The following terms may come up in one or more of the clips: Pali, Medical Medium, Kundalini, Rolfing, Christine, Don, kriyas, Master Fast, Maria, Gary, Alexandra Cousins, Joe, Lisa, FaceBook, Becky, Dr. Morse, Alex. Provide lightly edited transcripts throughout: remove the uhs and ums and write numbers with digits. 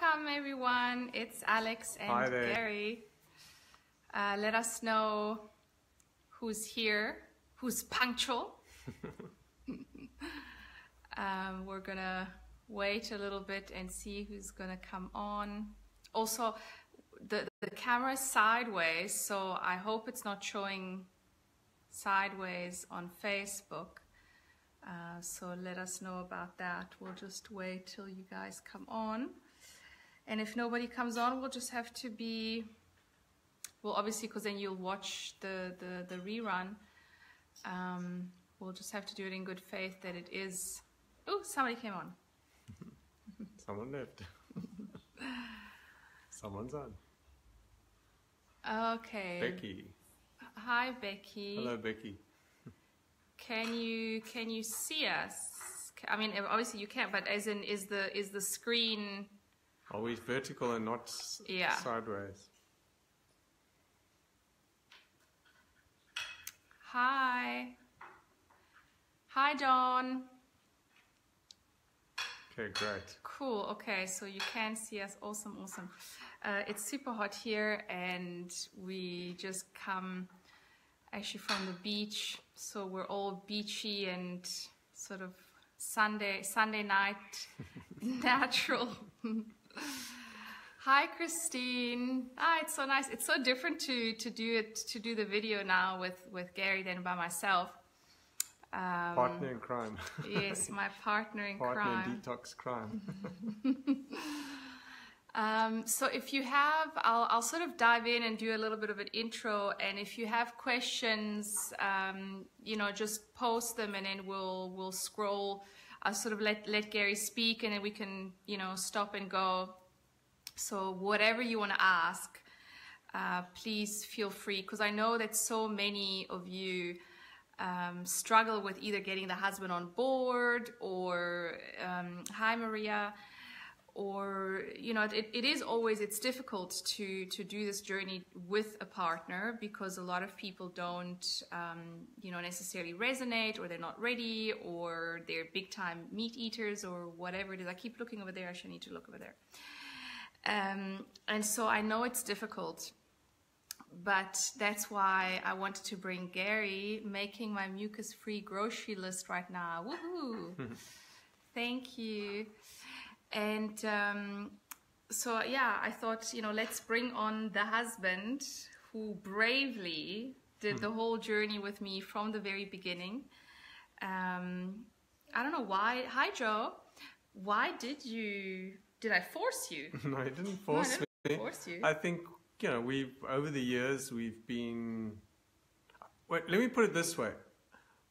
Welcome everyone, it's Alex and Gary. Let us know who's here, who's punctual. We're gonna wait a little bit and see who's gonna come on. Also, the camera's sideways, so I hope it's not showing sideways on Facebook. So let us know about that. We'll just wait till you guys come on. And if nobody comes on, we'll just have to be, well, obviously, because then you'll watch the rerun. We'll just have to do it in good faith that it is. Oh, somebody came on. Someone left. Someone's on. Okay. Becky. Hi, Becky. Hello, Becky. Can you see us? I mean, obviously you can't, but as in, is the screen always vertical and not sideways? Hi, Don. Okay, great. Cool. Okay, so you can see us. Awesome, awesome. It's super hot here, and we just come actually from the beach, so we're all beachy and sort of Sunday night natural. Hi, Christine. Ah, it's so nice. It's so different to do the video now with Gary than by myself. Partner in crime. Yes, my partner in crime. Partner in detox crime. So if you have, I'll sort of dive in and do a little bit of an intro. And if you have questions, you know, just post them, and then we'll scroll. I'll sort of let Gary speak, and then we can, you know, stop and go. So whatever you want to ask, please feel free, because I know that so many of you struggle with either getting the husband on board, or hi Maria, or you know, it is always, it's difficult to do this journey with a partner, because a lot of people don't you know, necessarily resonate, or they're not ready, or they're big time meat eaters, or whatever it is. I keep looking over there. I should need to look over there. And so I know it's difficult. But that's why I wanted to bring Gary, making my mucus-free grocery list right now. Woohoo! Thank you. And so, yeah, I thought, you know, let's bring on the husband who bravely did the whole journey with me from the very beginning. I don't know why. Hi, Joe. Why did I force you? No, I didn't force me. I didn't force you. I think, you know, over the years we've been, wait, let me put it this way.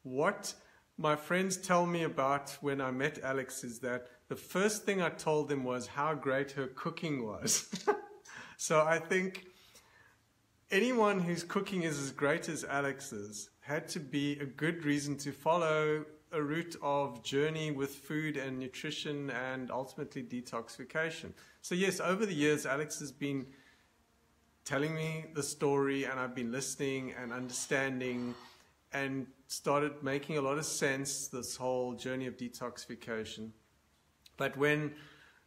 What my friends tell me about when I met Alex is that the first thing I told them was how great her cooking was. So I think anyone whose cooking is as great as Alex's had to be a good reason to follow a route of journey with food and nutrition and ultimately detoxification. So yes, over the years Alex has been telling me the story, and I've been listening and understanding, and started making a lot of sense, this whole journey of detoxification. But when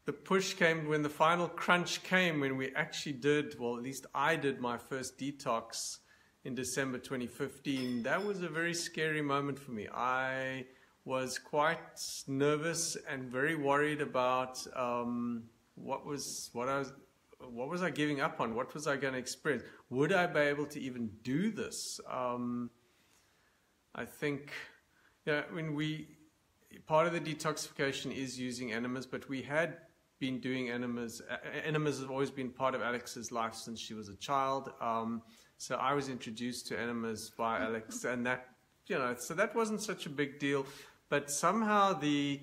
the push came, when the final crunch came, when we actually did, well, at least I did my first detox in December 2015, that was a very scary moment for me. I was quite nervous and very worried about what was I giving up on? What was I going to experience? Would I be able to even do this? I think, yeah, I mean, part of the detoxification is using enemas, but we had been doing enemas. Enemas have always been part of Alex's life since she was a child. So I was introduced to enemas by Alex, and that, you know, so that wasn't such a big deal. But somehow the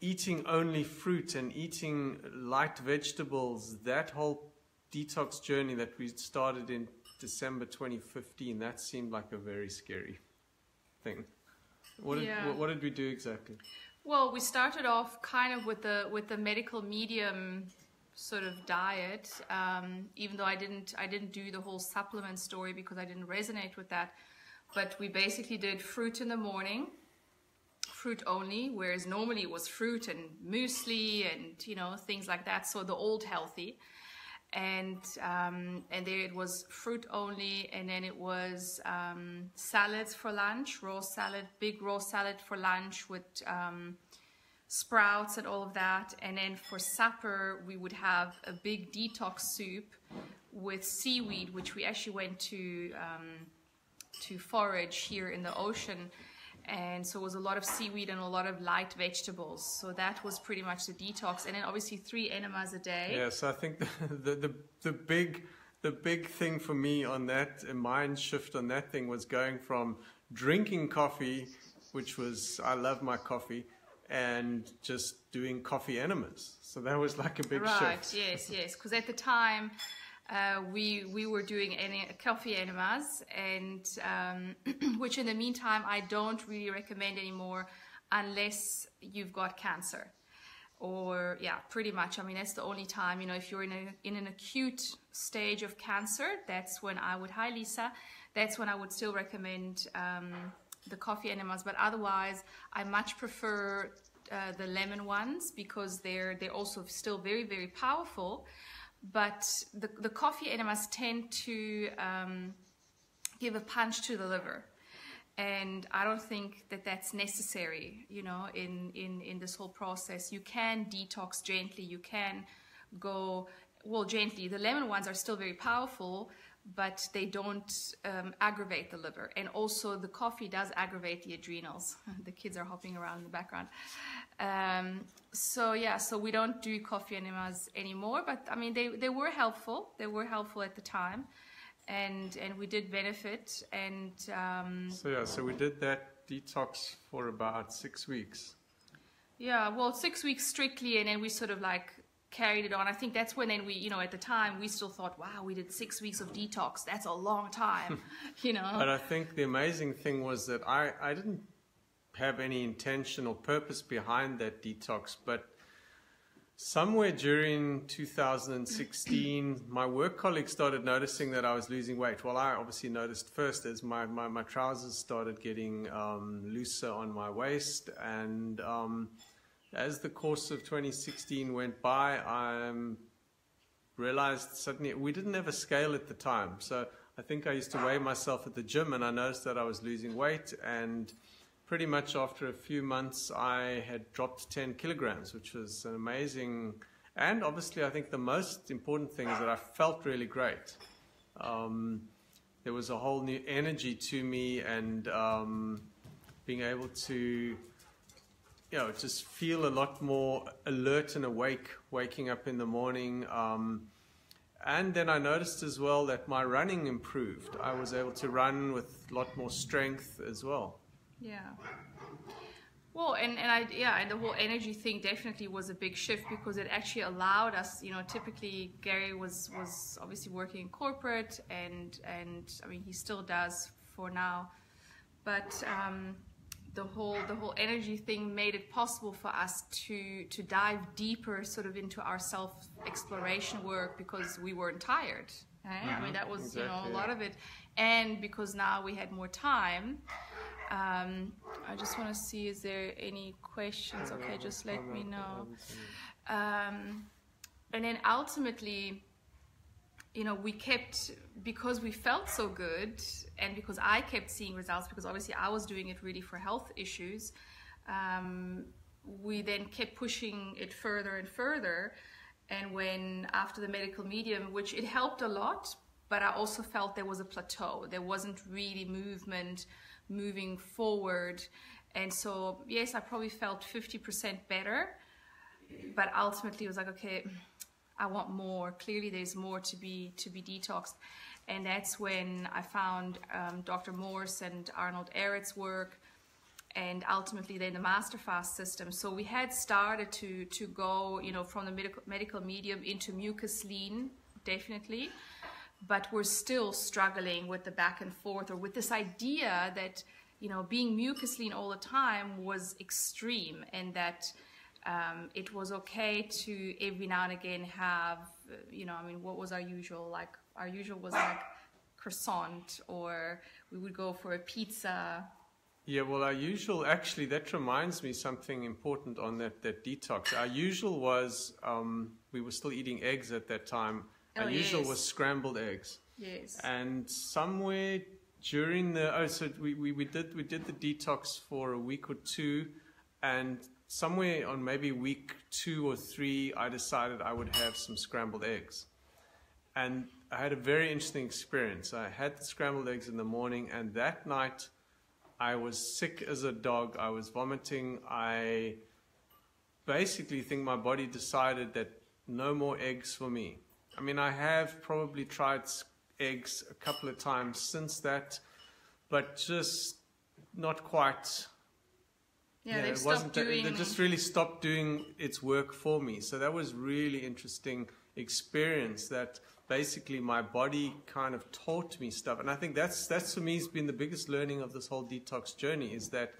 eating only fruit and eating light vegetables, that whole detox journey that we started in December 2015, that seemed like a very scary thing. What did we do exactly? Well, we started off kind of with the medical medium sort of diet, even though I didn't do the whole supplement story because I didn't resonate with that. But we basically did fruit in the morning, fruit only, whereas normally it was fruit and muesli and, you know, things like that. So the old healthy, and there it was fruit only, and then it was salads for lunch, raw salad, big raw salad for lunch with sprouts and all of that. And then for supper we would have a big detox soup with seaweed, which we actually went to forage here in the ocean, and so it was a lot of seaweed and a lot of light vegetables. So that was pretty much the detox, and then obviously 3 enemas a day. Yes, I think the big thing for me on that, a mind shift on that thing, was going from drinking coffee, which was, I love my coffee, and just doing coffee enemas. So that was like a big shift. Yes, yes, because at the time we were doing coffee enemas, and which in the meantime I don't really recommend anymore unless you've got cancer, or yeah, pretty much. I mean, that's the only time, you know, if you're in an acute stage of cancer, that's when I would, hi Lisa, that's when I would still recommend the coffee enemas. But otherwise I much prefer the lemon ones, because they're also still very, very powerful. But the coffee enemas tend to give a punch to the liver, and I don't think that that's necessary, you know, in this whole process. You can detox gently, you can go, well, gently. The lemon ones are still very powerful, but they don't aggravate the liver. And also the coffee does aggravate the adrenals. The kids are hopping around in the background. So yeah, so we don't do coffee enemas anymore, but I mean, they were helpful. They were helpful at the time, and we did benefit. And so yeah, so we did that detox for about 6 weeks. Yeah, well, 6 weeks strictly, and then we sort of like carried it on. I think that's when then we, you know, at the time we still thought, wow, we did 6 weeks of detox, that's a long time, you know. But I think the amazing thing was that I didn't have any intention or purpose behind that detox, but somewhere during 2016 my work colleagues started noticing that I was losing weight. Well, I obviously noticed first as my trousers started getting looser on my waist, and as the course of 2016 went by, I realized suddenly, we didn't have a scale at the time, so I think I used to weigh myself at the gym, and I noticed that I was losing weight, and pretty much after a few months I had dropped 10 kilograms, which was an amazing, and obviously I think the most important thing is that I felt really great. There was a whole new energy to me, and being able to, you know, just feel a lot more alert and awake, waking up in the morning. And then I noticed as well that my running improved. I was able to run with a lot more strength as well. Yeah. Well, and the whole energy thing definitely was a big shift, because it actually allowed us, you know, typically Gary was obviously working in corporate, and I mean, he still does for now, but the whole energy thing made it possible for us to dive deeper sort of into our self-exploration work, because we weren't tired, right? I mean, that was, exactly, you know, a lot of it. And because now we had more time. I just want to see, is there any questions? Okay, just let me know. And then ultimately, you know, we kept, because we felt so good, and because I kept seeing results, because obviously I was doing it really for health issues, we then kept pushing it further and further. And when, after the medical medium, which it helped a lot, but I also felt there was a plateau. There wasn't really moving forward. And so, yes, I probably felt 50% better, but ultimately it was like, okay, I want more. Clearly there's more to be detoxed. And that's when I found Dr. Morse and Arnold Ehret's work, and ultimately then the Master Fast system. So we had started to go, you know, from the medical medium into mucus lean, definitely, but we're still struggling with the back and forth, or with this idea that, you know, being mucus lean all the time was extreme, and that it was okay to every now and again have, you know, I mean, what was our usual? Like, our usual was like croissant, or we would go for a pizza, Yeah, well, our usual, actually, that reminds me something important on that detox. Our usual was, we were still eating eggs at that time. Our usual was scrambled eggs. Yes. And somewhere during the, so we did the detox for a week or two, and somewhere on maybe week 2 or 3, I decided I would have some scrambled eggs. And I had a very interesting experience. I had the scrambled eggs in the morning, and that night, I was sick as a dog. I was vomiting. I basically think my body decided that no more eggs for me. I mean, I have probably tried eggs a couple of times since that, but just not quite. Yeah, you know, it wasn't that, they just really stopped doing its work for me. So that was really interesting experience that basically my body kind of taught me stuff. And I think that's for me has been the biggest learning of this whole detox journey, is that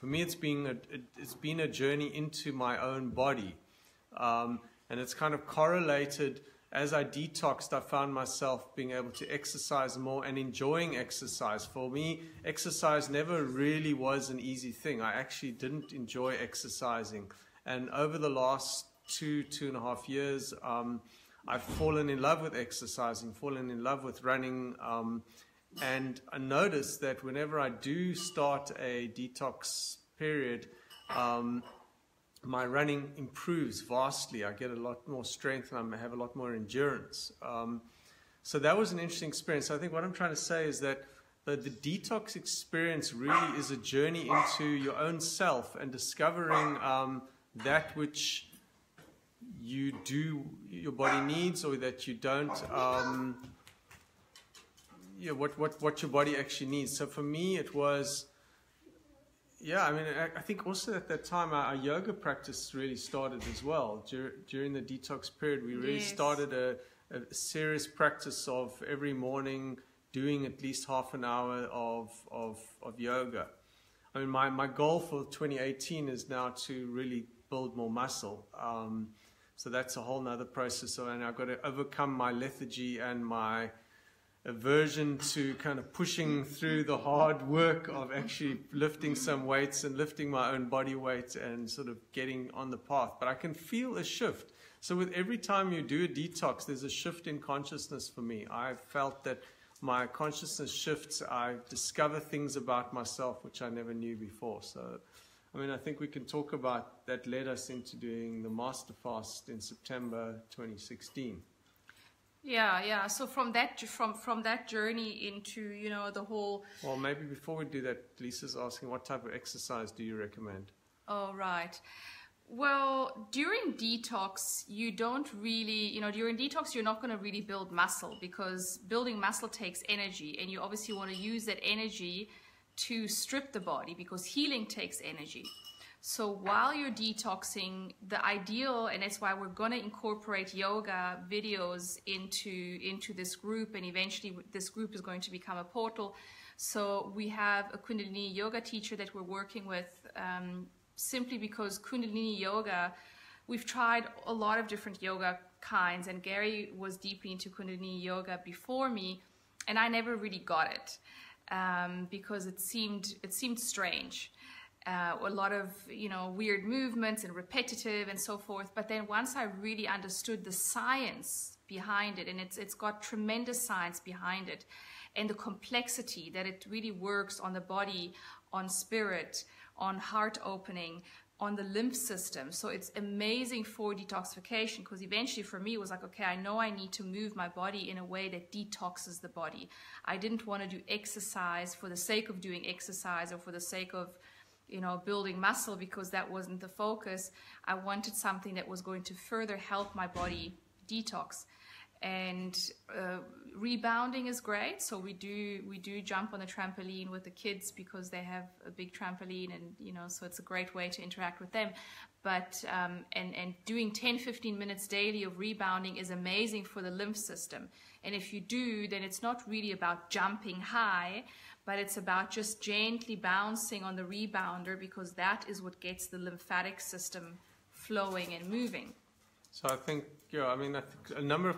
for me it's been a journey into my own body, and it's kind of correlated. As I detoxed, I found myself being able to exercise more and enjoying exercise. For me, exercise never really was an easy thing. I actually didn't enjoy exercising, and over the last 2.5 years, I've fallen in love with exercising, fallen in love with running, and I noticed that whenever I do start a detox period, my running improves vastly. I get a lot more strength, and I have a lot more endurance. So that was an interesting experience. I think what I'm trying to say is that the detox experience really is a journey into your own self and discovering that which you do, your body needs, or that you don't, yeah, what your body actually needs. So for me, it was, yeah, I mean, I think also at that time, our yoga practice really started as well. During the detox period, we really started a serious practice of every morning doing at least half an hour of yoga. I mean, my goal for 2018 is now to really build more muscle. So that's a whole nother process. So, and I've got to overcome my lethargy and my aversion to kind of pushing through the hard work of actually lifting some weights and lifting my own body weight and sort of getting on the path. But I can feel a shift. So with every time you do a detox, there's a shift in consciousness for me. I felt that my consciousness shifts. I discover things about myself which I never knew before. So, I mean, I think we can talk about that led us into doing the Master Fast in September 2016. Yeah, yeah. So from that journey into, you know, the whole. Well, maybe before we do that, Lisa's asking, what type of exercise do you recommend? Oh, right. Well, during detox, you don't really, you know, during detox, you're not going to really build muscle, because building muscle takes energy, and you obviously want to use that energy to strip the body, because healing takes energy. So while you're detoxing, the ideal, and that's why we're going to incorporate yoga videos into this group, and eventually this group is going to become a portal. So we have a Kundalini yoga teacher that we're working with, simply because Kundalini yoga, we've tried a lot of different yoga kinds, and Gary was deeply into Kundalini yoga before me, and I never really got it. Because it seemed strange, a lot of, you know, weird movements and repetitive and so forth. But then once I really understood the science behind it, and it's got tremendous science behind it, and the complexity that it really works on the body, on spirit, on heart opening, on the lymph system. So it's amazing for detoxification, because eventually for me it was like, okay, I know I need to move my body in a way that detoxes the body. I didn't want to do exercise for the sake of doing exercise, or for the sake of, you know, building muscle, because that wasn't the focus. I wanted something that was going to further help my body detox. And rebounding is great. So we do jump on the trampoline with the kids, because they have a big trampoline, and, you know, so it's a great way to interact with them. But and doing 10-15 minutes daily of rebounding is amazing for the lymph system. And if you do, then it's not really about jumping high, but it's about just gently bouncing on the rebounder, because that is what gets the lymphatic system flowing and moving. So I think, yeah, I mean, I think a number of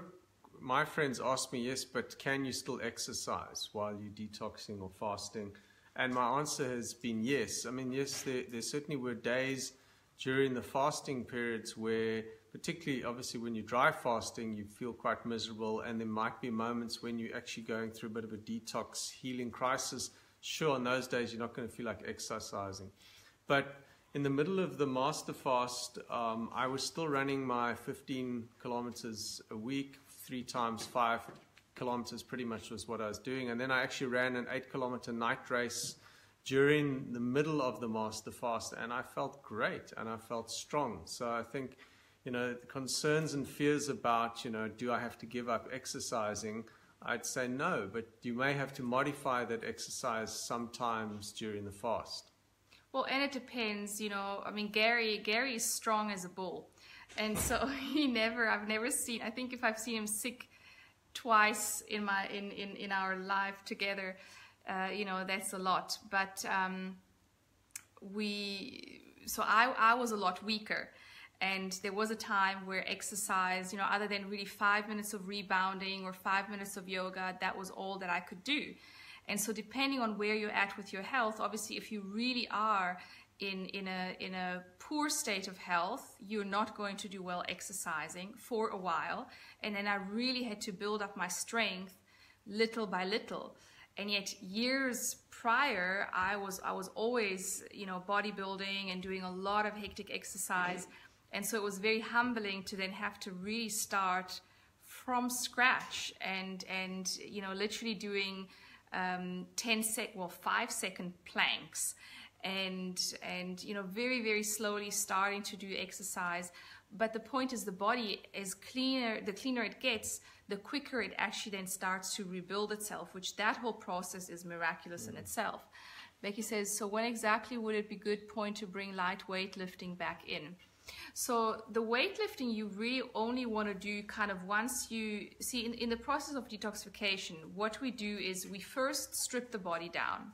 my friends asked me, yes, but can you still exercise while you're detoxing or fasting? And my answer has been yes. I mean, yes, there certainly were days during the fasting periods where, particularly obviously when you dry fasting, you feel quite miserable, and there might be moments when you're actually going through a bit of a detox healing crisis. Sure, on those days you're not going to feel like exercising. But in the middle of the Master Fast, I was still running my 15 kilometers a week, 3 times 5 kilometers pretty much was what I was doing. And then I actually ran an 8-kilometer night race during the middle of the Master Fast, and I felt great and I felt strong. So I think, you know, the concerns and fears about, you know, do I have to give up exercising? I'd say no, but you may have to modify that exercise sometimes during the fast. Well, and it depends, you know, I mean, Gary is strong as a bull. And so I think if I've seen him sick twice in our life together, you know, that's a lot. But I was a lot weaker, and there was a time where exercise, you know, other than really 5 minutes of rebounding or 5 minutes of yoga, that was all that I could do. And so depending on where you're at with your health, obviously if you really are in a poor state of health, you're not going to do well exercising for a while. And then I really had to build up my strength little by little. And yet years prior, I was always, you know, bodybuilding and doing a lot of hectic exercise. And so it was very humbling to then have to really start from scratch and you know, literally doing 5-second planks. And you know, very, very slowly starting to do exercise. But the point is, the body is cleaner, the cleaner it gets, the quicker it actually then starts to rebuild itself, which that whole process is miraculous in itself. Becky says, so when exactly would it be good point to bring light weightlifting back in? So the weightlifting you really only want to do kind of once you see in the process of detoxification, what we do is we first strip the body down.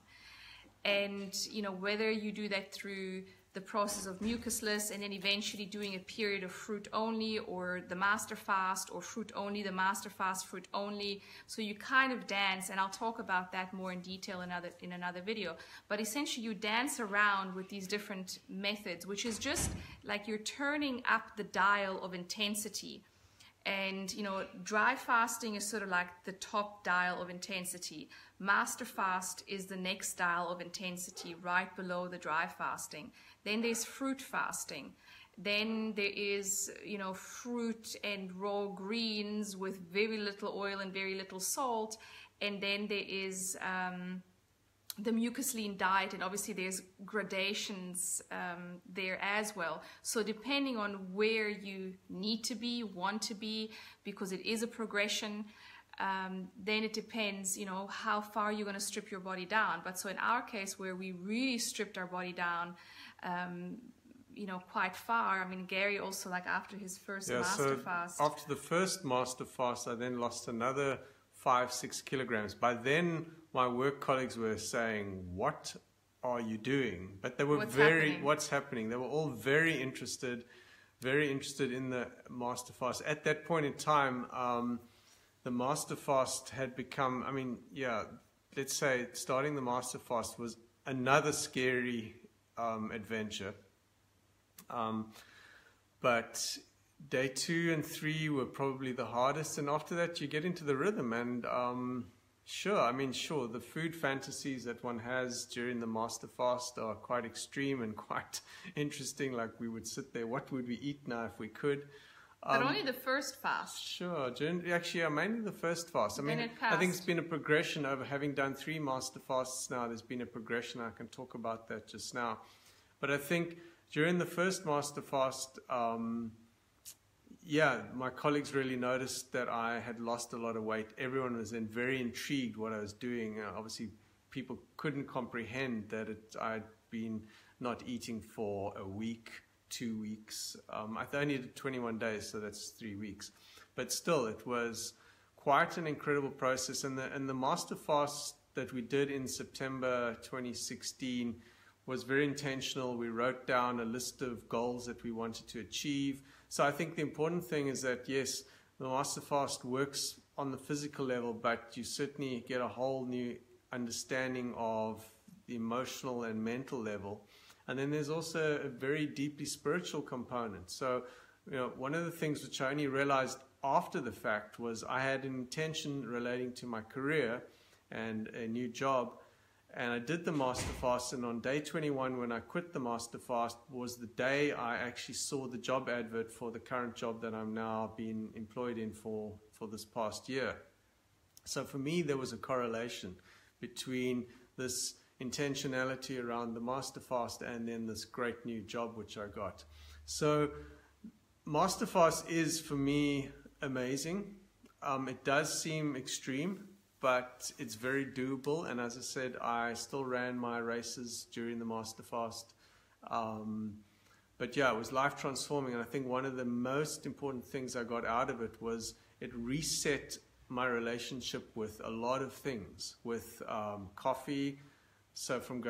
And, you know, whether you do that through the process of mucusless and then eventually doing a period of fruit only or the Master Fast, or fruit only, the Master Fast, fruit only. So you kind of dance, and I'll talk about that more in detail in another video. But essentially you dance around with these different methods, which is just like you're turning up the dial of intensity. And, you know, dry fasting is sort of like the top dial of intensity. Master Fast is the next dial of intensity, right below the dry fasting. Then there's fruit fasting. Then there is, you know, fruit and raw greens with very little oil and very little salt. And then there is the mucus lean diet, and obviously there's gradations there as well. So depending on where you need to be, want to be, because it is a progression, then it depends, you know, how far you're going to strip your body down. But so in our case, where we really stripped our body down, you know, quite far. I mean, Gary also, like after his first Master Fast. After the first Master Fast, I then lost another 5-6 kilograms. By then, my work colleagues were saying, what are you doing? But they were what's happening? They were all very interested in the Master Fast. At that point in time, the Master Fast had become, I mean, yeah, let's say starting the Master Fast was another scary adventure. But day 2 and 3 were probably the hardest. And after that, you get into the rhythm. And sure, I mean, sure, the food fantasies that one has during the Master Fast are quite extreme and quite interesting. Like we would sit there, what would we eat now if we could? But only the first fast. Sure, actually, mainly the first fast. I mean, I think it's been a progression over having done 3 Master Fasts now. There's been a progression. I can talk about that just now. But I think during the first Master Fast, yeah, my colleagues really noticed that I had lost a lot of weight. Everyone was then very intrigued what I was doing. Obviously, people couldn't comprehend that I'd been not eating for a week, 2 weeks. I only did 21 days, so that's 3 weeks. But still, it was quite an incredible process. And the Master Fast that we did in September 2016 was very intentional. We wrote down a list of goals that we wanted to achieve. So I think the important thing is that, yes, the Master Fast works on the physical level, but you certainly get a whole new understanding of the emotional and mental level. And then there's also a very deeply spiritual component. So, you know, one of the things which I only realized after the fact was I had an intention relating to my career and a new job. And I did the Master Fast, and on day 21 when I quit the Master Fast was the day I actually saw the job advert for the current job that I'm now being employed in for this past year. So for me there was a correlation between this intentionality around the Master Fast and then this great new job which I got. So Master Fast is for me amazing. It does seem extreme, but it's very doable, and as I said, I still ran my races during the Master Fast. But yeah, it was life-transforming, and I think one of the most important things I got out of it was it reset my relationship with a lot of things, with coffee. So from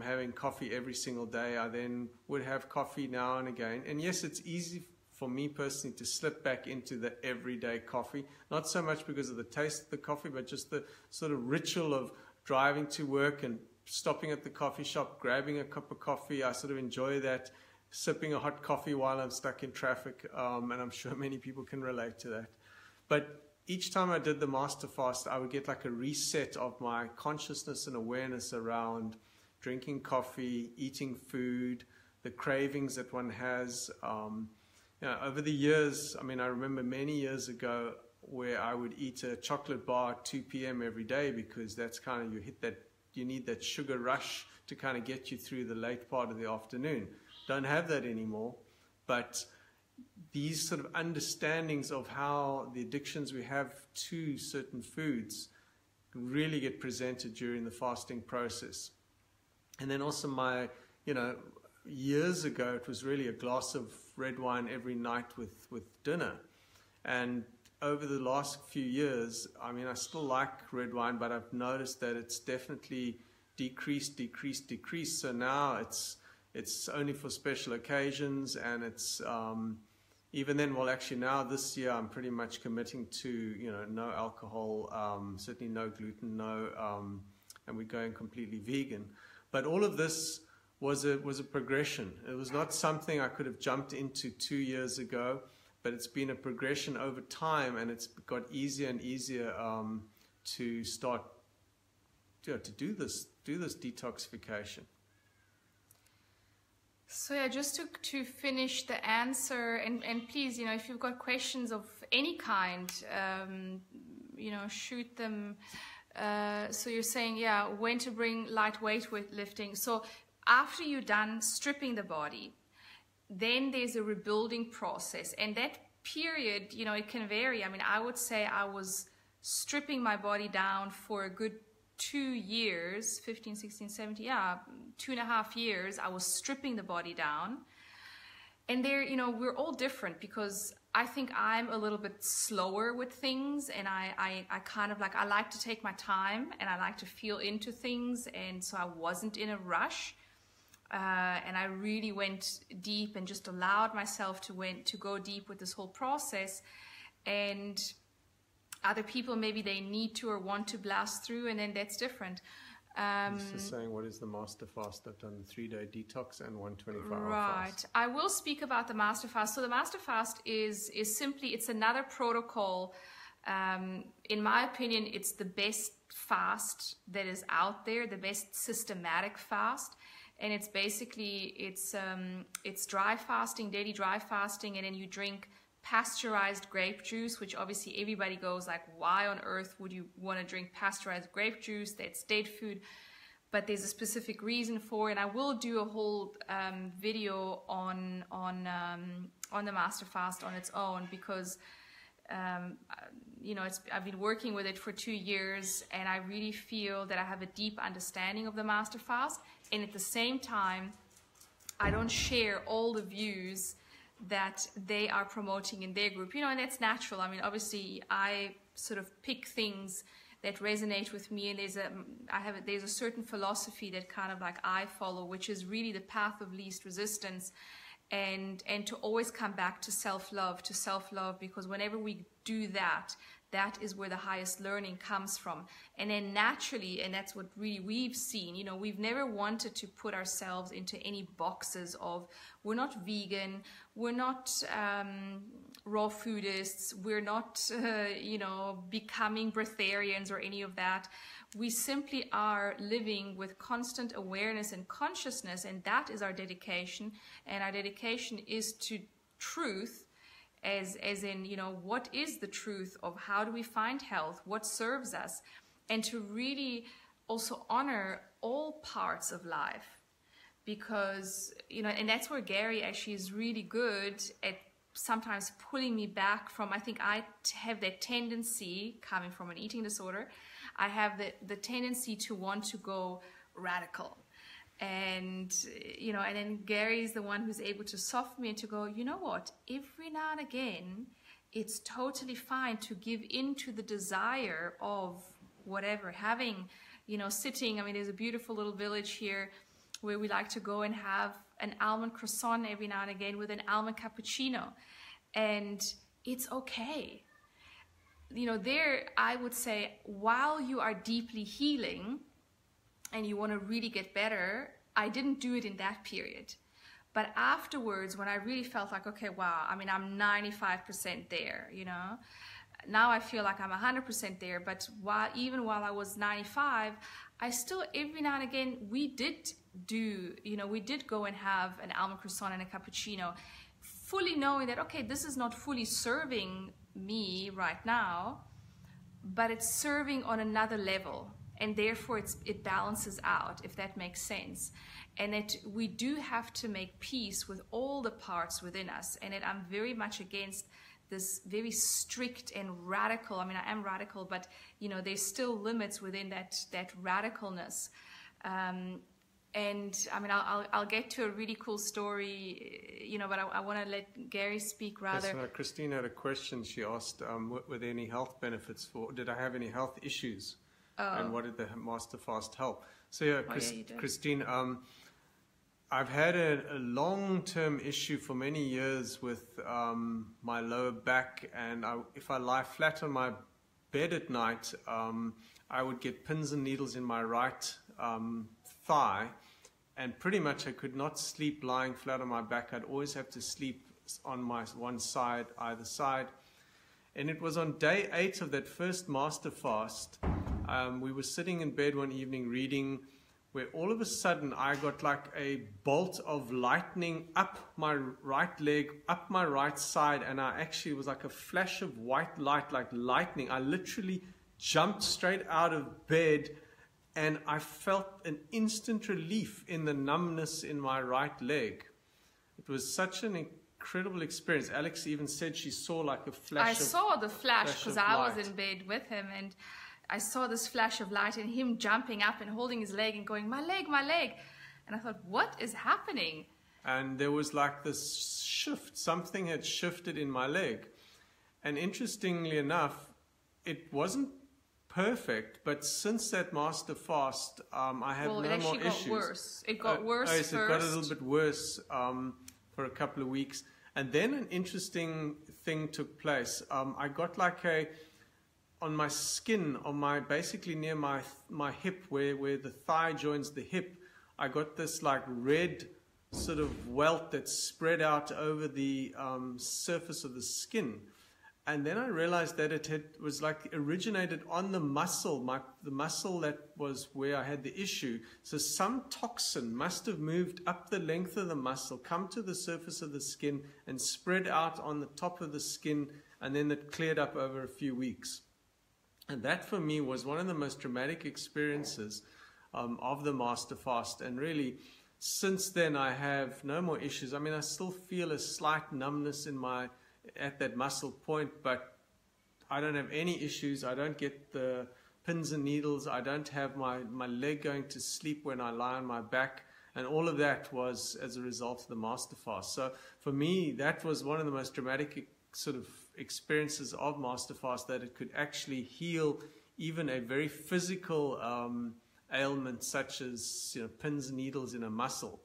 having coffee every single day, I then would have coffee now and again. And yes, it's easy for me personally to slip back into the everyday coffee, not so much because of the taste of the coffee, but just the sort of ritual of driving to work and stopping at the coffee shop, grabbing a cup of coffee. I sort of enjoy that, sipping a hot coffee while I'm stuck in traffic, and I'm sure many people can relate to that. But each time I did the Master Fast, I would get like a reset of my consciousness and awareness around drinking coffee, eating food, the cravings that one has. You know, over the years, I mean, I remember many years ago where I would eat a chocolate bar at 2 p.m. every day because that's kind of, you need that sugar rush to kind of get you through the late part of the afternoon. Don't have that anymore, but these sort of understandings of how the addictions we have to certain foods really get presented during the fasting process. And then also my, you know, years ago it was really a glass of red wine every night with dinner, and over the last few years, I mean, I still like red wine, but I've noticed that it's definitely decreased, so now it's only for special occasions, and it's even then, well, actually now this year I'm pretty much committing to, you know, no alcohol, certainly no gluten, no and we're going completely vegan. But all of this was a progression. It was not something I could have jumped into 2 years ago, but it's been a progression over time, and it's got easier and easier to start, you know, to do this detoxification. So yeah, just to finish the answer, and please, you know, if you've got questions of any kind, you know, shoot them. So you're saying, yeah, when to bring light weightlifting. So after you're done stripping the body, then there's a rebuilding process, and that period, you know, it can vary. I mean, I would say I was stripping my body down for a good 2 years, 15, 16, 17, yeah, 2.5 years, I was stripping the body down. And there, you know, we're all different, because I think I'm a little bit slower with things, and I kind of like, I like to take my time, and I like to feel into things, and so I wasn't in a rush. And I really went deep and just allowed myself to go deep with this whole process. And other people, maybe they need to or want to blast through, and then that's different. This is saying, what is the Master Fast? I've done the 3-day detox and 124-hour fast. Right. I will speak about the Master Fast. So the Master Fast is simply, it's another protocol. In my opinion, it's the best fast that is out there, the best systematic fast. And it's basically, it's dry fasting, daily dry fasting, and then you drink pasteurized grape juice, which obviously everybody goes like, why on earth would you want to drink pasteurized grape juice? That's date food. But there's a specific reason for it. And I will do a whole video on the Master Fast on its own, because you know, I've been working with it for 2 years, and I really feel that I have a deep understanding of the Master Fast. And at the same time, I don't share all the views that they are promoting in their group, you know, and that's natural. I mean, obviously I sort of pick things that resonate with me, and there's a certain philosophy that kind of like I follow, which is really the path of least resistance, and to always come back to self-love, because whenever we do that, that is where the highest learning comes from. And then naturally, and that's what really we've seen, you know, we've never wanted to put ourselves into any boxes of we're not vegan, we're not raw foodists, we're not, you know, becoming breatharians or any of that. We simply are living with constant awareness and consciousness, and that is our dedication. And our dedication is to truth, as in, you know, what is the truth of how do we find health, what serves us, and to really also honor all parts of life. Because, you know, and that's where Gary actually is really good at sometimes pulling me back from, I think I have that tendency, coming from an eating disorder, I have the tendency to want to go radical. And, you know, and then Gary's the one who's able to soften me and to go, you know what, every now and again, it's totally fine to give in to the desire of whatever, having, you know, sitting, I mean, there's a beautiful little village here where we like to go and have an almond croissant every now and again with an almond cappuccino. And it's okay. You know, there, I would say, while you are deeply healing, and you want to really get better, I didn't do it in that period. But afterwards, when I really felt like, okay, wow, I mean, I'm 95% there, you know. Now I feel like I'm 100% there, but while, even while I was 95, I still, every now and again, we did do, you know, we did go and have an almond croissant and a cappuccino, fully knowing that, okay, this is not fully serving me right now, but it's serving on another level. And therefore it balances out, if that makes sense. And that we do have to make peace with all the parts within us. And that I'm very much against this very strict and radical, I mean, I am radical, but you know, there's still limits within that radicalness. And I mean, I'll get to a really cool story, you know, but I want to let Gary speak rather. Yes, Christine had a question. She asked, what were there any health benefits for, did I have any health issues? Oh. And what did the Master Fast help? So yeah, Christine, I've had a long-term issue for many years with my lower back, and if I lie flat on my bed at night, I would get pins and needles in my right thigh, and pretty much I could not sleep lying flat on my back. I'd always have to sleep on my one side, either side. And it was on day 8 of that first Master Fast. We were sitting in bed one evening reading, where all of a sudden I got like a bolt of lightning up my right leg, up my right side, and I actually, it was like a flash of white light, like lightning. I literally jumped straight out of bed, and I felt an instant relief in the numbness in my right leg. It was such an incredible experience. Alex even said she saw like a flash. I saw the flash because I was in bed with him, and I saw this flash of light and him jumping up and holding his leg and going, my leg, my leg. And I thought, what is happening? And there was like this shift. Something had shifted in my leg. And interestingly enough, it wasn't perfect, but since that Master Fast, I have no more issues. It got worse. It got worse first. It got a little bit worse for a couple of weeks. And then an interesting thing took place. I got like a... on my skin, on my, basically near my hip, where the thigh joins the hip, I got this like red sort of welt that spread out over the surface of the skin. And then I realized that it was like originated on the muscle, the muscle that was where I had the issue. So some toxin must have moved up the length of the muscle, come to the surface of the skin and spread out on the top of the skin, and then it cleared up over a few weeks. And that for me was one of the most dramatic experiences of the Master Fast. And really, since then I have no more issues. I mean, I still feel a slight numbness in at that muscle point, but I don't have any issues. I don't get the pins and needles. I don't have my leg going to sleep when I lie on my back. And all of that was as a result of the Master Fast. So for me, that was one of the most dramatic sort of experiences of Master Fast, that it could actually heal even a very physical ailment such as, you know, pins and needles in a muscle.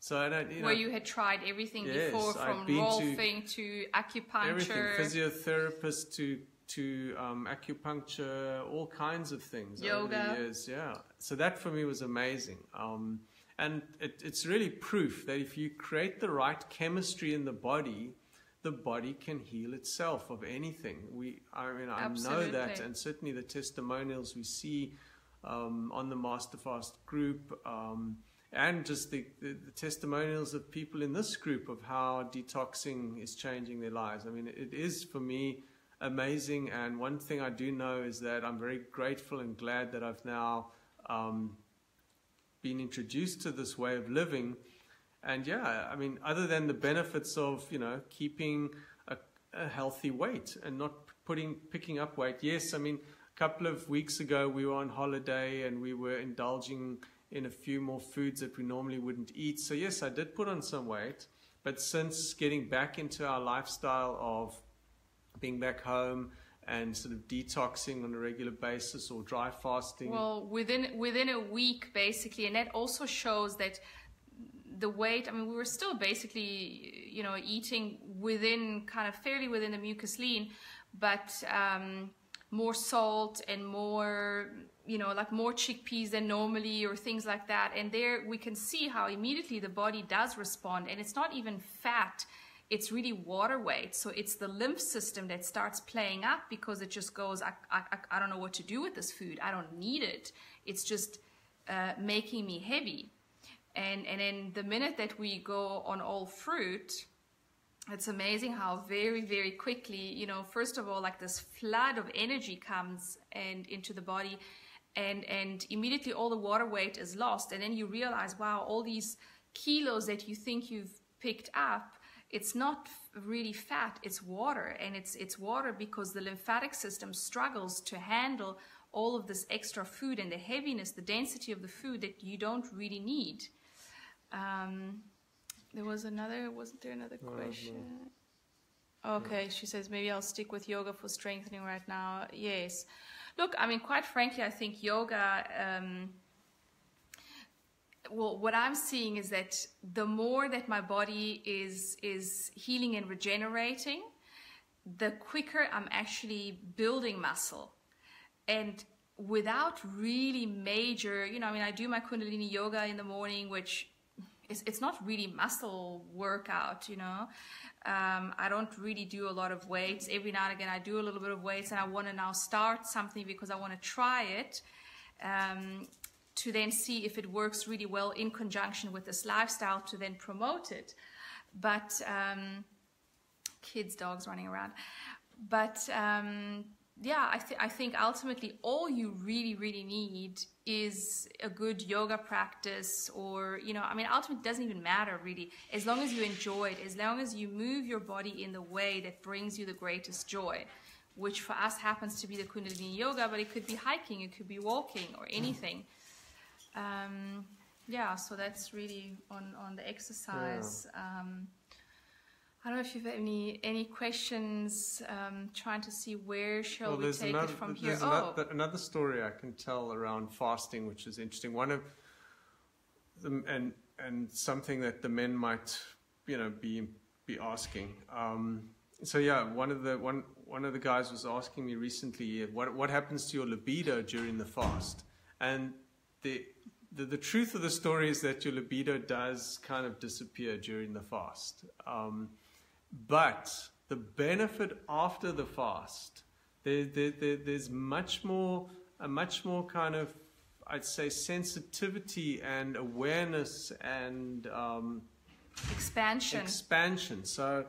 So I don't, you know, where you had tried everything before, from rolfing to acupuncture, everything, physiotherapist to to acupuncture, all kinds of things. Yoga. Over the years, yeah. So that for me was amazing. And it's really proof that if you create the right chemistry in the body can heal itself of anything. I Absolutely. Know that, and certainly the testimonials we see on the Master Fast group, and just the testimonials of people in this group of how detoxing is changing their lives. I mean, it is for me amazing. And one thing I do know is that I'm very grateful and glad that I've now been introduced to this way of living. And yeah, I mean, other than the benefits of, you know, keeping a healthy weight and not picking up weight. Yes, I mean, a couple of weeks ago we were on holiday and we were indulging in a few more foods that we normally wouldn't eat. So yes, I did put on some weight, but since getting back into our lifestyle of being back home and sort of detoxing on a regular basis or dry fasting. Well, within a week, basically, and that also shows that the weight, I mean, we were still basically, you know, eating within, kind of fairly within the mucus lean, but more salt and more, you know, like more chickpeas than normally or things like that. And there we can see how immediately the body does respond. And it's not even fat. It's really water weight. So it's the lymph system that starts playing up because it just goes, I don't know what to do with this food. I don't need it. It's just making me heavy. And then the minute that we go on all fruit, it's amazing how very, very quickly, you know, first of all, like this flood of energy comes and into the body, and immediately all the water weight is lost. And then you realize, wow, all these kilos that you think you've picked up, it's not really fat, it's water. And it's water because the lymphatic system struggles to handle all of this extra food and the heaviness, the density of the food that you don't really need. Wasn't there another question? No. Okay, no. She says, maybe I'll stick with yoga for strengthening right now. Yes. Look, I mean, quite frankly, I think yoga, well, what I'm seeing is that the more that my body is healing and regenerating, the quicker I'm actually building muscle. And without really major, you know, I mean, I do my Kundalini yoga in the morning, which it's not really muscle workout, you know. I don't really do a lot of weights. Every now and again, I do a little bit of weights, and I want to now start something because I want to try it to then see if it works really well in conjunction with this lifestyle to then promote it. But kids, dogs running around. But yeah, I think ultimately all you really, really need is a good yoga practice, or, you know, I mean, ultimately it doesn't even matter really, as long as you enjoy it, as long as you move your body in the way that brings you the greatest joy, which for us happens to be the Kundalini yoga, but it could be hiking, it could be walking or anything. Yeah, so that's really on the exercise. Yeah. I don't know if you have any questions, trying to see where shall we take it from here. Another story I can tell around fasting, which is interesting. One of them, and something that the men might, you know, be asking. So yeah, one of the guys was asking me recently, what happens to your libido during the fast? And the truth of the story is that your libido does kind of disappear during the fast. But the benefit after the fast, there's a much more kind of, I'd say, sensitivity and awareness and expansion. So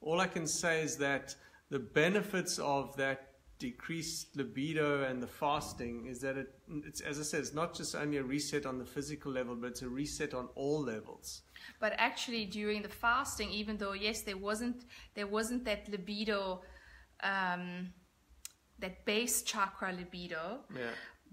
all I can say is that the benefits of that decreased libido and the fasting is that it's, as I said, it's not just only a reset on the physical level, but it's a reset on all levels. But actually during the fasting, even though yes, there wasn't that libido, that base chakra libido, yeah,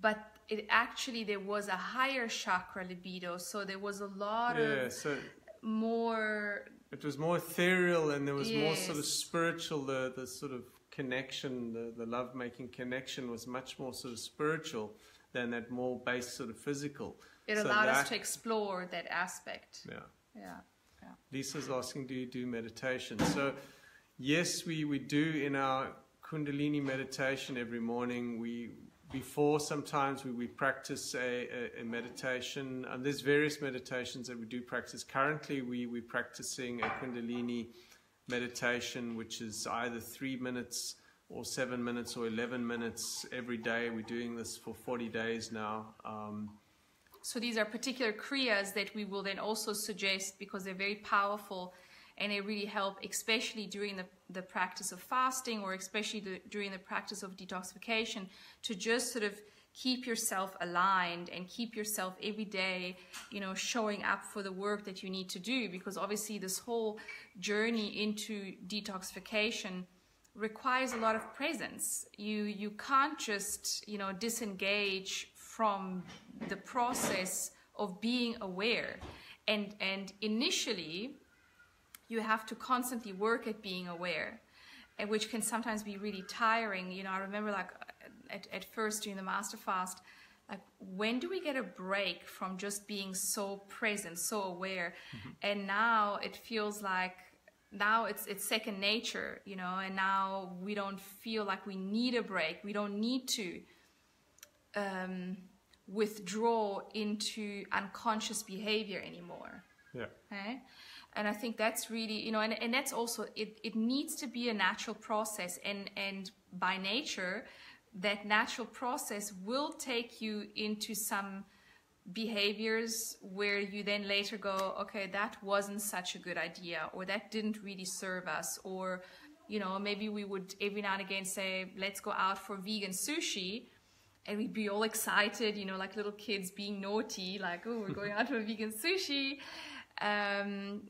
but it actually, there was a higher chakra libido, so there was a lot, yeah, of, so more, it was more ethereal, and there was, yes, more sort of spiritual, the sort of connection, the love-making connection was much more sort of spiritual than that more base sort of physical. It allowed us to explore that aspect. Yeah. Yeah. Lisa's asking, do you do meditation? So yes, we do in our Kundalini meditation every morning. Sometimes we practice a meditation, and there's various meditations that we do practice. Currently we're practicing a Kundalini meditation, which is either 3 minutes or 7 minutes or 11 minutes every day. We're doing this for 40 days now. So these are particular kriyas that we will then also suggest because they're very powerful and they really help, especially during the practice of fasting or especially during the practice of detoxification, to just sort of keep yourself aligned and keep yourself every day, you know, showing up for the work that you need to do, because obviously this whole journey into detoxification requires a lot of presence. You can't just, you know, disengage from the process of being aware, and initially you have to constantly work at being aware, and which can sometimes be really tiring. You know, I remember, like, at first during the Master Fast, like, when do we get a break from just being so present, so aware? Mm-hmm. And now it feels like now it's second nature, you know, and now we don't feel like we need a break. We don't need to withdraw into unconscious behavior anymore. Yeah. Okay? And I think that's really, you know, and that's also, it needs to be a natural process, and by nature, that natural process will take you into some behaviors where you then later go, okay, that wasn't such a good idea, or that didn't really serve us, or, you know, maybe we would every now and again say, let's go out for vegan sushi. And we'd be all excited, you know, like little kids being naughty, like, oh, we're going out for vegan sushi. And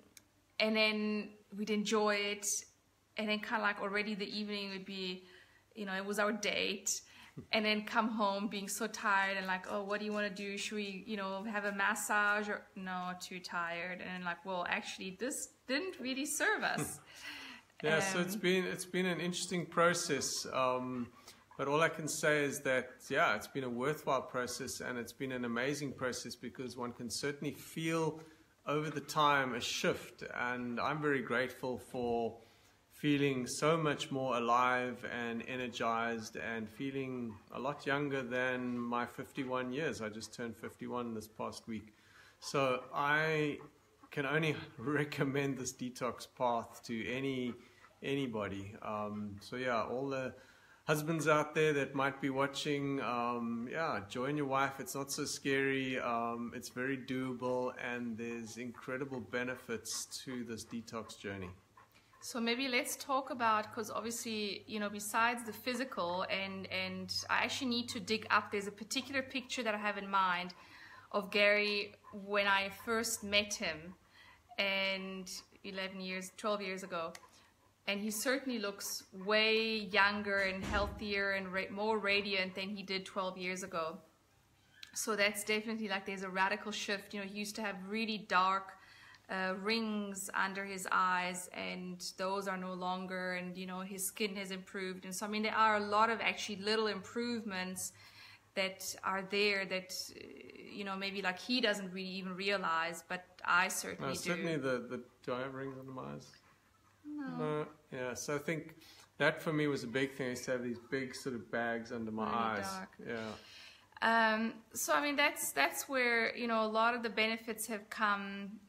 then we'd enjoy it. And then kind of like already the evening would be, you know, it was our date. And then come home being so tired and like, oh, what do you want to do? Should we, you know, have a massage? Or no, too tired. And like, well, actually, this didn't really serve us. Yeah, so it's been an interesting process. But all I can say is that, yeah, it's been a worthwhile process, and it's been an amazing process, because one can certainly feel over the time a shift. And I'm very grateful for feeling so much more alive and energized and feeling a lot younger than my 51 years. I just turned 51 this past week. So I can only recommend this detox path to anybody. So yeah, all the husbands out there that might be watching, yeah, join your wife. It's not so scary. It's very doable, and there's incredible benefits to this detox journey. So maybe let's talk about, because obviously, you know, besides the physical, and I actually need to dig up, there's a particular picture that I have in mind of Gary when I first met him, and 12 years ago. And he certainly looks way younger and healthier and more radiant than he did 12 years ago. So that's definitely, like, there's a radical shift. You know, he used to have really dark rings under his eyes, and those are no longer, and, you know, his skin has improved. And so, I mean, there are a lot of actually little improvements that are there that, you know, maybe like he doesn't really even realize, but I certainly do. Certainly do I have rings under my eyes? No. Yeah, so I think that for me was a big thing. I used to have these big sort of bags under my eyes. Dark. Yeah. So I mean, that's where, you know, a lot of the benefits have come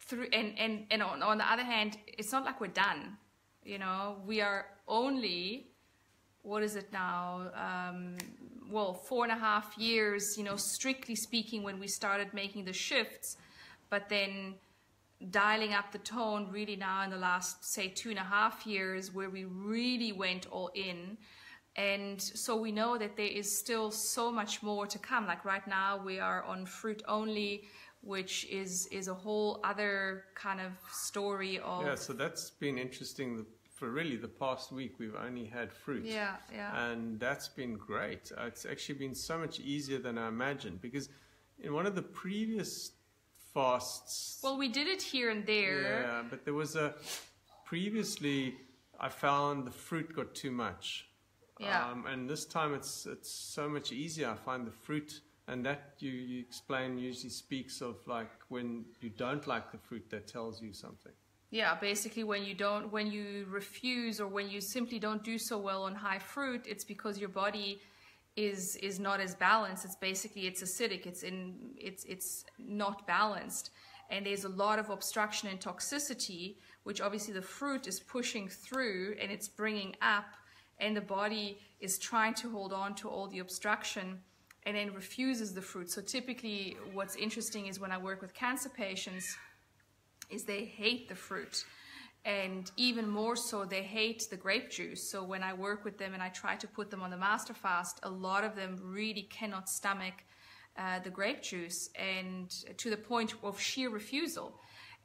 through. And on the other hand, it's not like we're done. You know, we are only, what is it now? Well, 4.5 years. You know, strictly speaking, when we started making the shifts, but then dialing up the tone really now in the last, say, 2.5 years, where we really went all in. And so we know that there is still so much more to come. Like right now we are on fruit only, which is a whole other kind of story of, yeah, so that's been interesting. For really the past week we've only had fruit. Yeah, yeah. And that's been great. It's actually been so much easier than I imagined, because in one of the previous fasts, well, we did it here and there. Yeah, but there was a, previously I found the fruit got too much. Yeah. And this time it's so much easier. I find the fruit, and that you explain usually speaks of, like, when you don't like the fruit, that tells you something. Yeah, basically when you refuse or when you simply don't do so well on high fruit, it's because your body is not as balanced. It's basically, it's acidic, it's not balanced. And there's a lot of obstruction and toxicity, which obviously the fruit is pushing through and it's bringing up, and the body is trying to hold on to all the obstruction and then refuses the fruit. So typically what's interesting is when I work with cancer patients, is they hate the fruit, and even more so they hate the grape juice. So when I work with them and I try to put them on the Master Fast, a lot of them really cannot stomach the grape juice, and to the point of sheer refusal.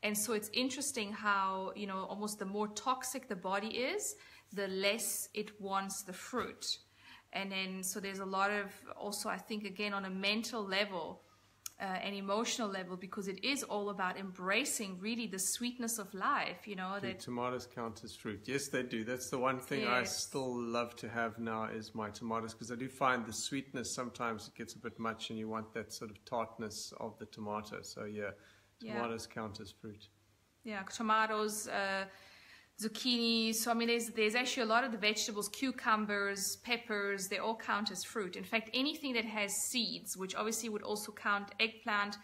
And so it's interesting how, you know, almost the more toxic the body is, the less it wants the fruit. And then so there's a lot of also, I think, again, on a mental level, an emotional level, because it is all about embracing really the sweetness of life, you know. Do that tomatoes count as fruit? Yes, they do. That's the one thing, yes, I still love to have now is my tomatoes, because I do find the sweetness sometimes it gets a bit much and you want that sort of tartness of the tomato. So yeah, tomatoes count as fruit. Yeah, tomatoes, zucchini. So I mean, there's actually a lot of the vegetables, cucumbers, peppers, they all count as fruit. In fact, anything that has seeds, which obviously would also count eggplant,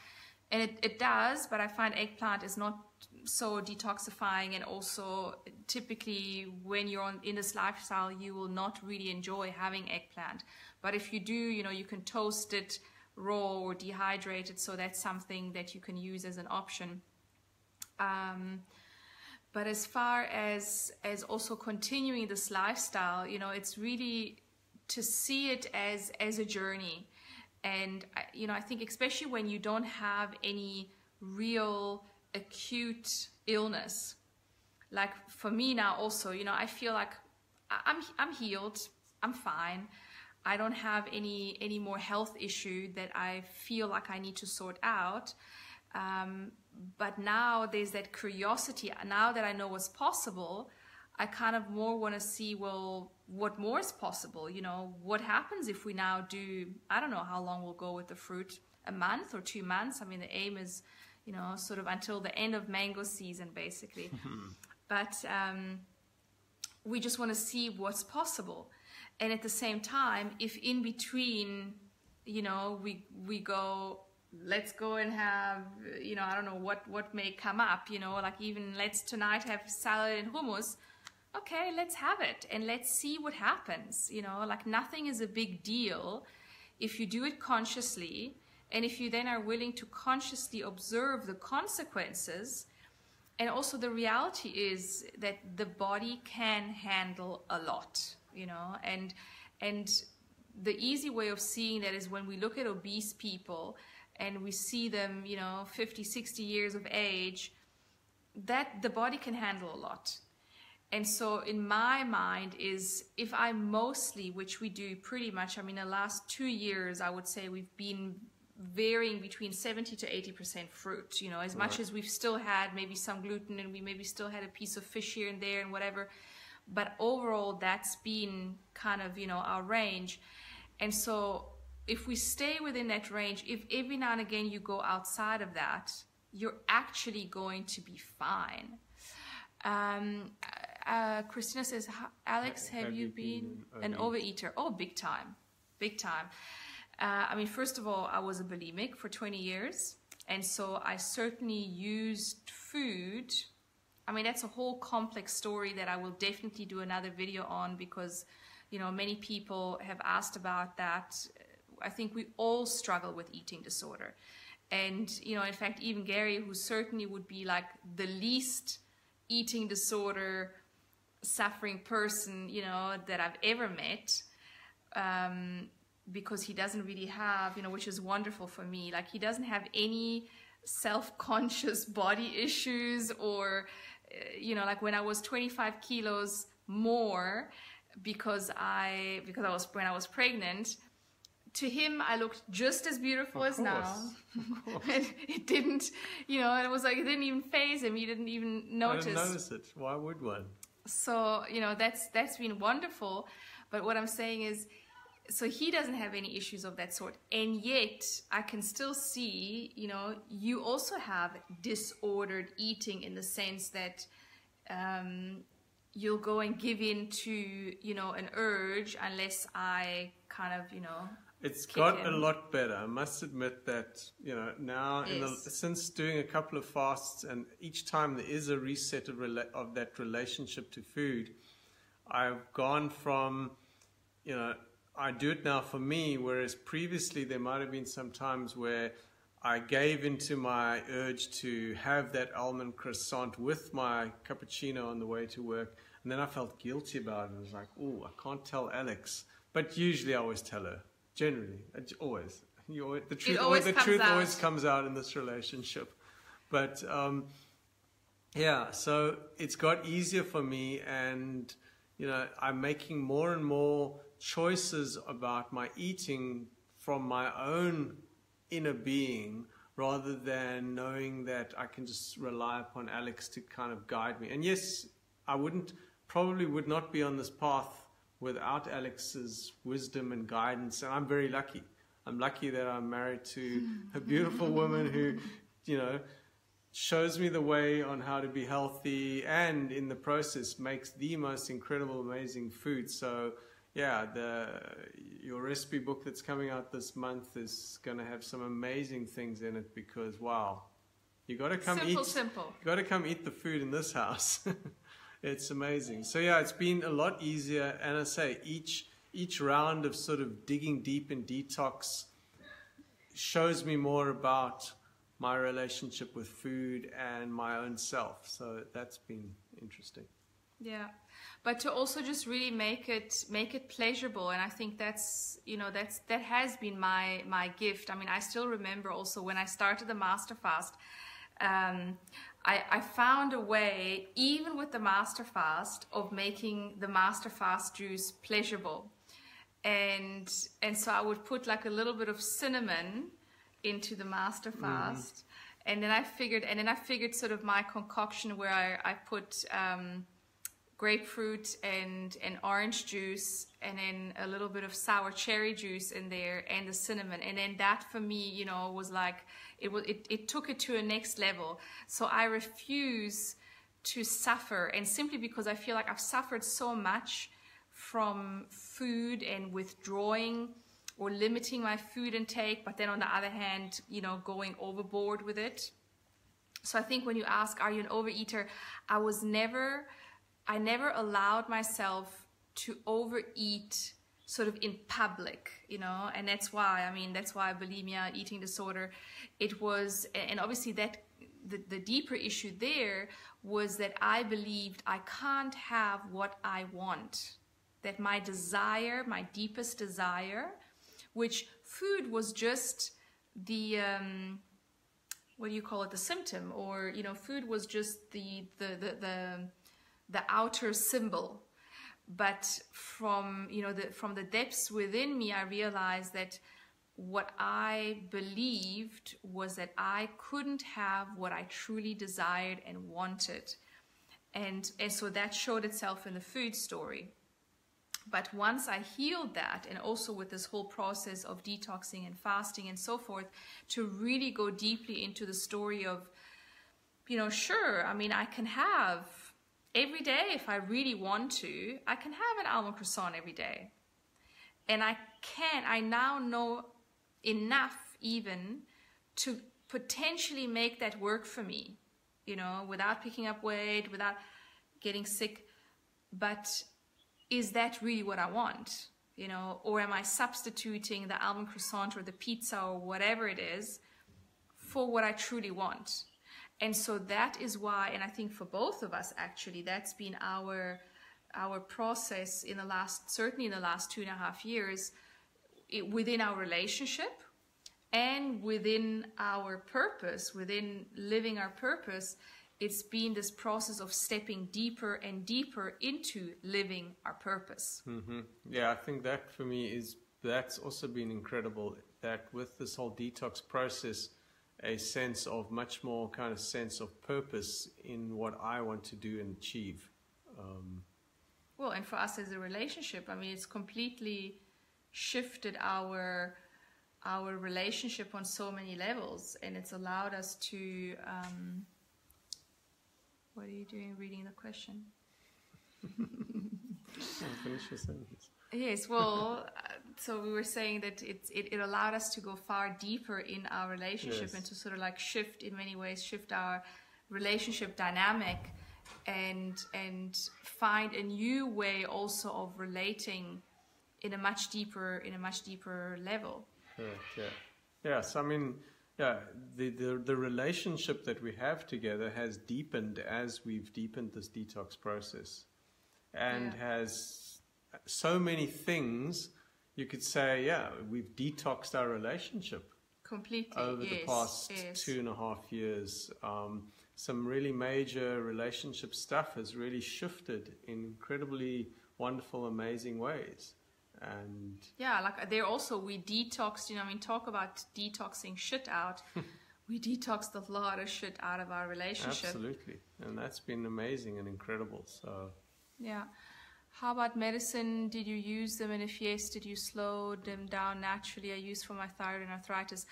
and it does, but I find eggplant is not so detoxifying, and also typically when you're in this lifestyle, you will not really enjoy having eggplant. But if you do, you know, you can toast it raw or dehydrate it, so that's something that you can use as an option. But as far as also continuing this lifestyle, you know, it's really to see it as a journey. And, you know, I think especially when you don't have any real acute illness, like for me now also, you know, I feel like I'm healed, I'm fine. I don't have any more health issue that I feel like I need to sort out. But now there's that curiosity. Now that I know what's possible, I kind of more want to see, well, what more is possible? You know, what happens if we now do, I don't know how long we'll go with the fruit, a month or 2 months. I mean, the aim is, you know, sort of until the end of mango season, basically. But we just want to see what's possible. And at the same time, if in between, you know, we go, let's go and have, you know, I don't know what may come up, you know, like even let's tonight have salad and hummus. Okay, let's have it and let's see what happens. You know, like nothing is a big deal if you do it consciously, and if you then are willing to consciously observe the consequences. And also the reality is that the body can handle a lot, you know, and the easy way of seeing that is when we look at obese people and we see them, you know, 50, 60 years of age, that the body can handle a lot. And so in my mind is, if I mostly, which we do pretty much, I mean, the last 2 years, I would say we've been varying between 70 to 80% fruit, you know, as much as we've still had maybe some gluten, and we maybe still had a piece of fish here and there and whatever. But overall, that's been kind of, you know, our range. And so if we stay within that range, if every now and again you go outside of that, you're actually going to be fine. Christina says, Alex, have you been an overeater? Oh, big time, big time. I mean, first of all, I was a bulimic for 20 years. And so I certainly used food. I mean, that's a whole complex story that I will definitely do another video on, because, you know, many people have asked about that. I think we all struggle with eating disorder. And, you know, in fact, even Gary, who certainly would be like the least eating disorder suffering person, you know, that I've ever met, because he doesn't really have, you know, which is wonderful for me, like he doesn't have any self-conscious body issues or, you know, like when I was 25 kilos more because when I was pregnant, to him, I looked just as beautiful as now. And it didn't, you know, it was like, it didn't even faze him. He didn't even notice. I didn't notice it. Why would one? So, you know, that's been wonderful. But what I'm saying is, So he doesn't have any issues of that sort. And yet I can still see, you know, you also have disordered eating in the sense that you'll go and give in to, you know, an urge unless I kind of, you know. It's got a lot better. I must admit that, you know, now in the, since doing a couple of fasts and each time there is a reset of that relationship to food, I've gone from, you know, I do it now for me, whereas previously there might have been some times where I gave into my urge to have that almond croissant with my cappuccino on the way to work, and then I felt guilty about it. I was like, oh, I can't tell Alex. But usually I always tell her, generally, always. The truth always comes out in this relationship. But yeah, so it's got easier for me, and you know, I'm making more and more choices about my eating from my own inner being rather than knowing that I can just rely upon Alex to kind of guide me. And yes, I probably would not be on this path without Alex's wisdom and guidance, and I'm very lucky. I'm lucky that I'm married to a beautiful woman who, you know, shows me the way on how to be healthy and in the process makes the most incredible, amazing food. So yeah, your recipe book that's coming out this month is going to have some amazing things in it, because wow, you got to come You got to come eat the food in this house. It's amazing. So yeah, it's been a lot easier, and I say each round of sort of digging deep in detox shows me more about my relationship with food and my own self. So that's been interesting. Yeah. But to also just really make it pleasurable. And I think that's, you know, that has been my gift. I mean, I still remember also when I started the Master Fast, I found a way, even with the Master Fast, of making the Master Fast juice pleasurable. And so I would put like a little bit of cinnamon into the Master Fast. And then I figured sort of my concoction where I put grapefruit and orange juice, and then a little bit of sour cherry juice in there, and the cinnamon. And then that for me, you know, was like, it took it to a next level. So I refuse to suffer, and simply because I feel like I've suffered so much from food and withdrawing or limiting my food intake, but then on the other hand, you know, going overboard with it. So I think when you ask, are you an overeater? I never allowed myself to overeat sort of in public, you know, and that's why, I mean, that's why bulimia, eating disorder, it was, and obviously that the deeper issue there was that I believed I can't have what I want, that my desire, my deepest desire, which food was just the, what do you call it, the symptom, or, you know, food was just the outer symbol. But from, you know, from the depths within me, I realized that what I believed was that I couldn't have what I truly desired and wanted. And so that showed itself in the food story. But once I healed that, and also with this whole process of detoxing and fasting and so forth, to really go deeply into the story of, you know, sure, I mean, I can have every day, if I really want to, I can have an almond croissant every day. And I now know enough even to potentially make that work for me, you know, without picking up weight, without getting sick. But is that really what I want? You know, or am I substituting the almond croissant or the pizza or whatever it is for what I truly want? And so that is why, and I think for both of us actually, that's been our process in the last, certainly in the last 2.5 years, within our relationship and within our purpose, within living our purpose, it's been this process of stepping deeper and deeper into living our purpose. Yeah, I think that for me is, that's also been incredible, that with this whole detox process, a sense of much more kind of sense of purpose in what I want to do and achieve. Well, and for us as a relationship, I mean, it's completely shifted our relationship on so many levels, and it's allowed us to what are you doing reading the question? Finish your sentence. Yes, well, so we were saying that it allowed us to go far deeper in our relationship, yes, and to sort of like shift in many ways, shift our relationship dynamic, and find a new way also of relating in a much deeper level. Yeah, yeah. So I mean, yeah, the relationship that we have together has deepened as we've deepened this detox process, and yeah, has so many things. You could say, yeah, we've detoxed our relationship completely over, yes, the past, yes, 2.5 years. Some really major relationship stuff has really shifted in incredibly wonderful, amazing ways. And yeah, like there also we detoxed, you know, I mean, talk about detoxing shit out. We detoxed a lot of shit out of our relationship. Absolutely. And that's been amazing and incredible. So yeah. How about medicine? Did you use them? And if yes, did you slow them down naturally? I used for my thyroid and arthritis.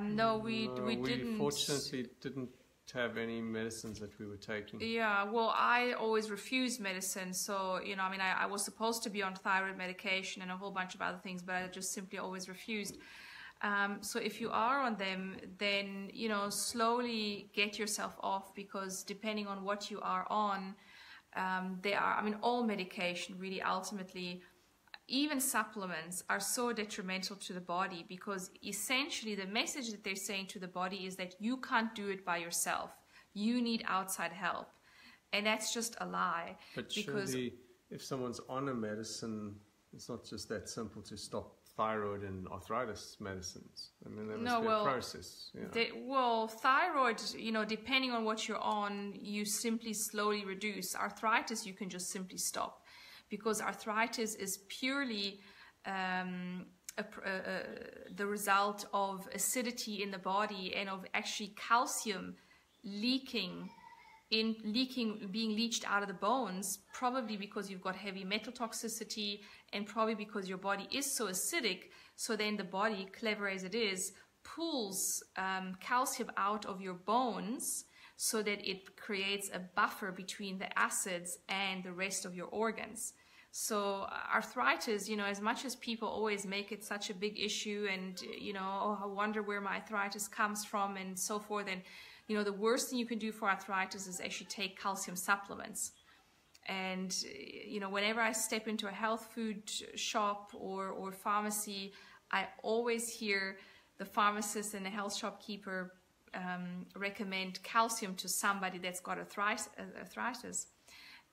No, we didn't. Fortunately didn't have any medicines that we were taking. Yeah, well, I always refused medicine. So, you know, I mean, I was supposed to be on thyroid medication and a whole bunch of other things, but I just simply always refused. So if you are on them, then, you know, slowly get yourself off, because depending on what you are on, they are, I mean, all medication really ultimately, even supplements, are so detrimental to the body, because essentially the message that they're saying to the body is that you can't do it by yourself. You need outside help. And that's just a lie. But surely if someone's on a medicine, it's not just that simple to stop thyroid and arthritis medicines. I mean, there must be a process. You know. Well, thyroid, you know, depending on what you're on, you simply slowly reduce. Arthritis, you can just simply stop, because arthritis is purely the result of acidity in the body and of actually calcium leaking, being leached out of the bones, probably because you've got heavy metal toxicity, and probably because your body is so acidic. So then the body, clever as it is, pulls calcium out of your bones so that it creates a buffer between the acids and the rest of your organs. So arthritis, you know, as much as people always make it such a big issue, and, you know, oh, I wonder where my arthritis comes from and so forth, and, you know, the worst thing you can do for arthritis is actually take calcium supplements. And, you know, whenever I step into a health food shop or pharmacy, I always hear the pharmacist and the health shopkeeper recommend calcium to somebody that's got arthritis.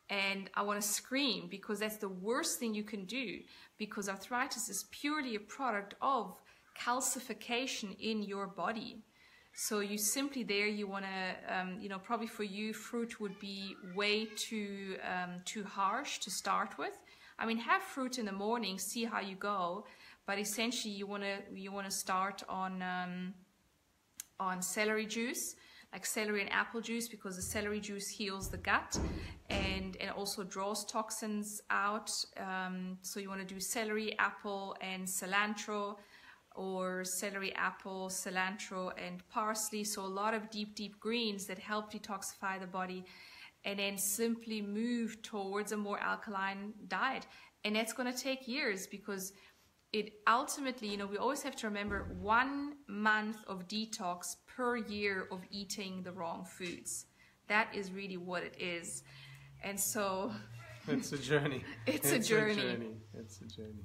And I want to scream, because that's the worst thing you can do, because arthritis is purely a product of calcification in your body. So you simply there, you want to, you know, probably for you, fruit would be way too harsh to start with. I mean, have fruit in the morning, see how you go. But essentially, you want to start on celery juice, like celery and apple juice, because the celery juice heals the gut and also draws toxins out. So you want to do celery, apple, and cilantro, or celery, apple, cilantro, and parsley. So a lot of deep greens that help detoxify the body, and then simply move towards a more alkaline diet. And that's going to take years, because it ultimately, you know, we always have to remember 1 month of detox per year of eating the wrong foods. That is really what it is. And so it's a journey. It's a journey.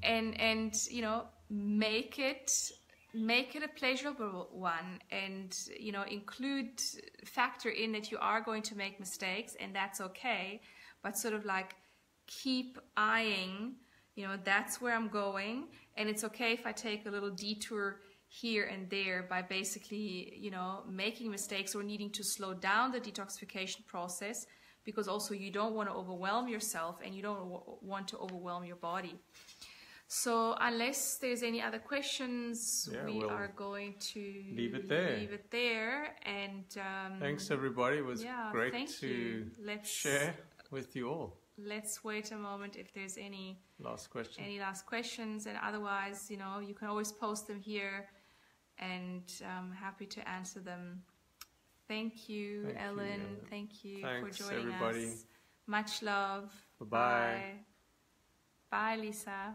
And you know, make it a pleasurable one, and, you know, factor in that you are going to make mistakes, and that's okay, but sort of like keep eyeing, you know, that's where I'm going, and it's okay if I take a little detour here and there by basically, you know, making mistakes or needing to slow down the detoxification process, because also you don't want to overwhelm yourself, and you don't want to overwhelm your body. So unless there's any other questions, yeah, we are going to leave it there. And thanks everybody. It was great to share with you all. let's wait a moment if there's any last question. Any last questions, and otherwise, you know, you can always post them here, and I'm happy to answer them. Thank you, Ellen. Thank you for joining us. Much love. Bye-bye. Bye, Lisa.